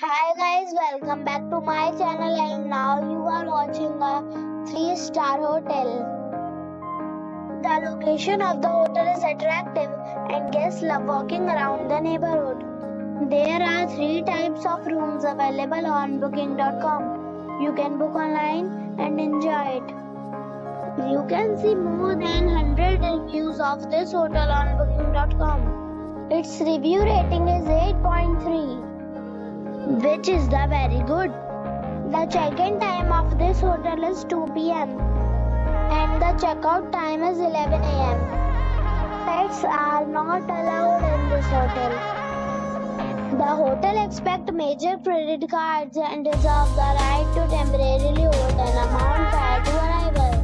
Hi guys, welcome back to my channel and now you are watching a 3-star hotel. The location of the hotel is attractive and guests love walking around the neighborhood. There are 3 types of rooms available on booking.com. You can book online and enjoy it. You can see more than 100 reviews of this hotel on booking.com. Its review rating is 8.3. which is the very good. The check-in time of this hotel is 2 p.m. and the check-out time is 11 a.m. Pets are not allowed in this hotel. The hotel accepts major credit cards and reserves the right to temporarily hold an amount prior to arrival.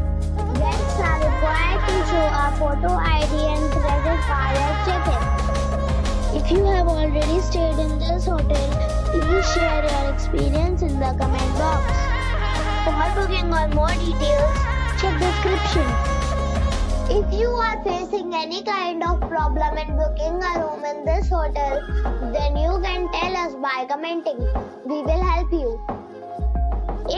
Guests are required to show a photo ID and credit card at check-in. If you have already stayed in this hotel, please share your experience in the comment box. For booking or more details, check description. If you are facing any kind of problem in booking a room in this hotel, then you can tell us by commenting. We will help you.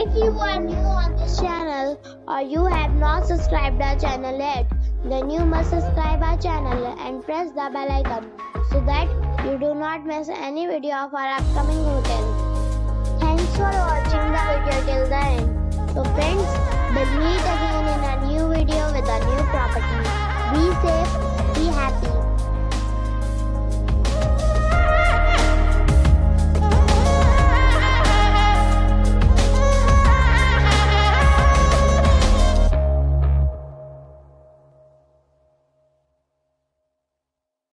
If you are new on this channel or you have not subscribed our channel yet, then you must subscribe our channel and press the bell icon so that you do not miss any video of our upcoming hotel. Thanks for watching the video till the end. So friends, we'll meet again in a new video with a new property. Be safe, be happy.